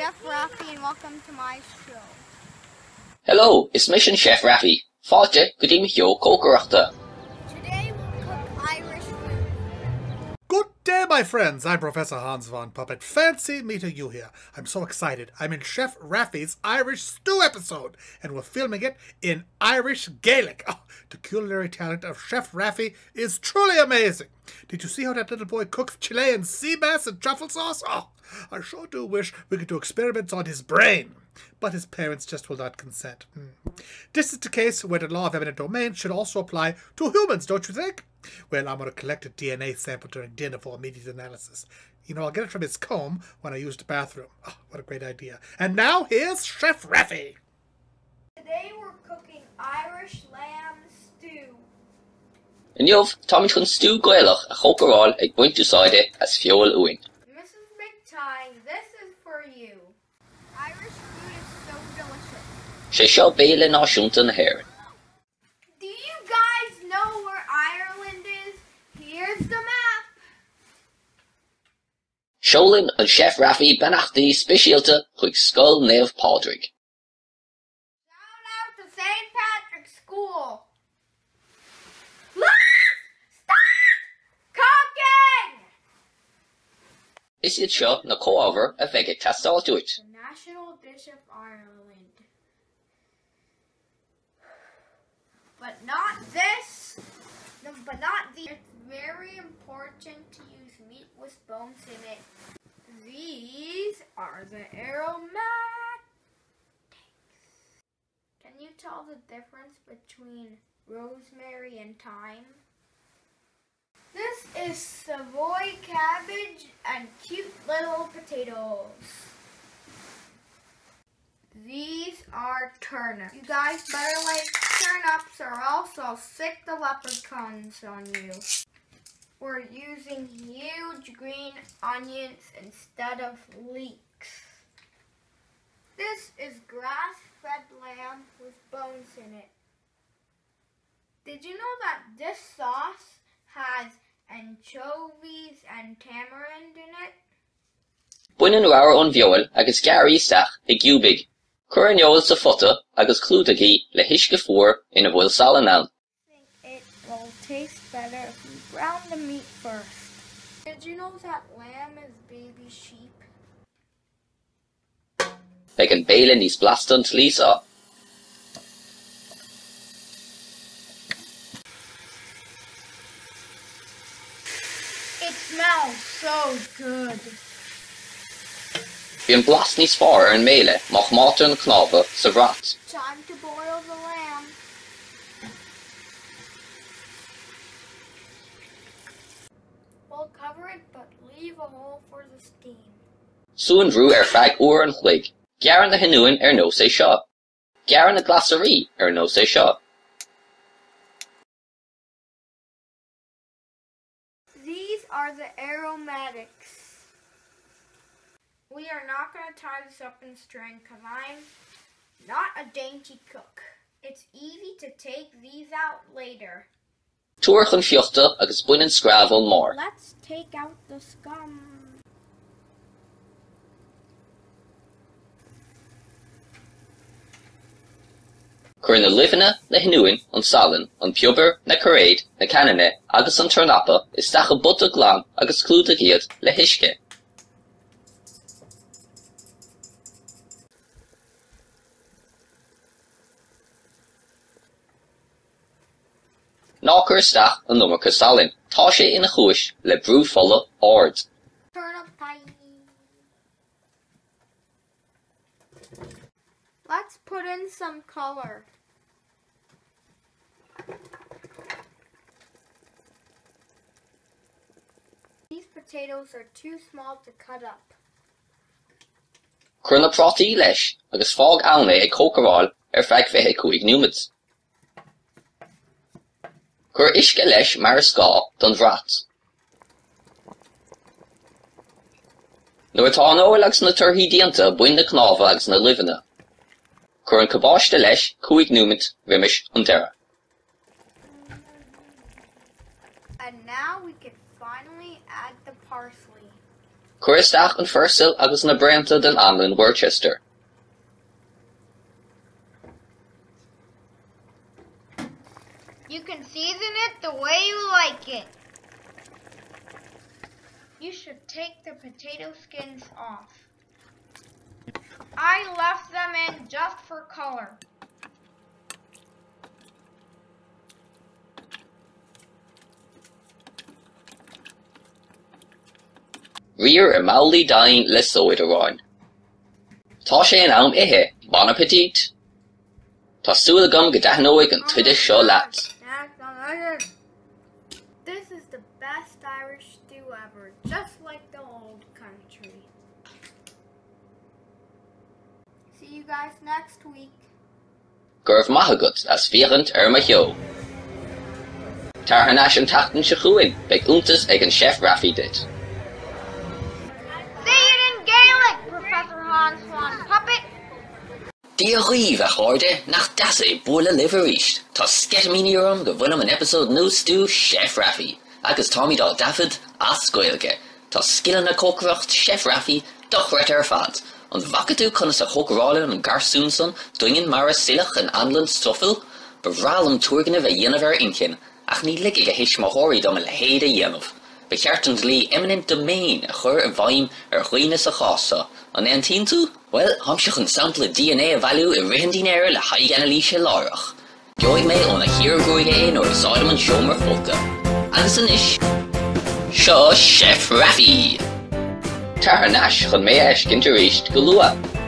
Chef Rafi, and welcome to my show. Hello, it's Mission Chef Rafi. Fáilte go dtí Micheál Cócareachta. Today we'll cook Irish food. Good day, my friends. I'm Professor Hans von Puppet. Fancy meeting you here. I'm so excited. I'm in Chef Rafi's Irish stew episode, and we're filming it in Irish Gaelic. Oh, the culinary talent of Chef Rafi is truly amazing. Did you see how that little boy cooks Chilean sea bass and truffle sauce? Oh, I sure do wish we could do experiments on his brain. But his parents just will not consent. This is the case where the law of eminent domain should also apply to humans, don't you think? Well, I'm going to collect a DNA sample during dinner for immediate analysis. You know, I'll get it from his comb when I use the bathroom. Oh, what a great idea. And now, here's Chef Rafi. Today we're cooking Irish lamb stew. And you've Tommy's con stew gaelach a chokeral a point to side as fuel uin. Mrs. McTighe, this is for you. Irish food is so delicious. She shall be in Ashington here. Do you guys know where Ireland is? Here's the map. Sholin and Chef Rafi Benachti Specialta Quick Skull Nave Padraig. Shout out to Saint Patrick's School. Is it show na cover a vega tastal to it? The national dish of Ireland. But not this. It's very important to use meat with bones in it. These are the aromatics. Can you tell the difference between rosemary and thyme? This is Savoy cabbage and cute little potatoes. These are turnips. You guys better like turnips or else I'll sick the leprechauns on you. We're using huge green onions instead of leeks. This is grass-fed lamb with bones in it. Did you know that this sauce has anchovies and tamarind in it? Buinen rara on viol agus gari sach higubig. Curaniol sa futta agus cludagi le hishkefur in a voil salanal. I think it will taste better if we brown the meat first. Did you know that lamb is baby sheep? Began Balin is blastant Lisa. It smells so good. Time to boil the lamb. We'll cover it but leave a hole for the steam. Soon drew frag oor and chlig. Garan the Hinuin no se shot. Garan the glasserie no se shot. Are the aromatics. We are not going to tie this up in string because I'm not a dainty cook. It's easy to take these out later. Let's take out the scum. Curin the livina, the hinuin, on salin, on puber, na curade, na canine, agus on turnapa, is dacha butta glam, agus cluda giad, le hishke. Nákur stach, an numarca salin, tashe in a chuish, le brew fulla, ord. Let's put in some color. These potatoes are too small to cut up. Crunna prati lesh, agus fog alne a cocaral frag fehe cuig numid. Cur ishke lesh marisca dun vrat. No atano lags na turhi dienta buin na knava ags na livena. Curran kabosh de lesh, kuig numit, vimish, untera. And now we can finally add the parsley. Chuir isteach an Purcell agus na Brenta den Anlin Worcester. You can season it the way you like it. You should take the potato skins off. I left them in just for color. Rear a mowly dine lisso it around. Tosh an alm ehe, bon appetit. Tosul gum gadanoig and Twidish show laps. This is the best Irish stew ever, just like the old country. See you guys next week. Gurv Mahagut as Vierend Ermachio. Tarhanash and Tachten Shachuin, Beg Untes Egen Chef Raffi did. Die Riva heute nach Dasse Bulle Liverist. Das Sketminium gewonnen in Episode News to Chef Raffi. Agus Tommy Dal David as Goilge. Das skillene Kochwacht Chef Raffi doch retter fand. Und wackatu kann es a Hockrollen und Garsunson dringen Mara Silach in Anland Stoffel. Bevralum Turgene ve Yenever Inchen. Ach nie lickige Hishmahori dom Hede Yenov. Bekertend Lee eminent domain a chur a vime ruines a chasa. And then Tintu? Well, I'm sure you can sample DNA value in Rindinera la Haiganalisha Larach. Join me on a hero growing or a Solomon Shomer Hulka. Anderson ish. Shaw Chef Raffi. Taranash, can me ash interest Galua.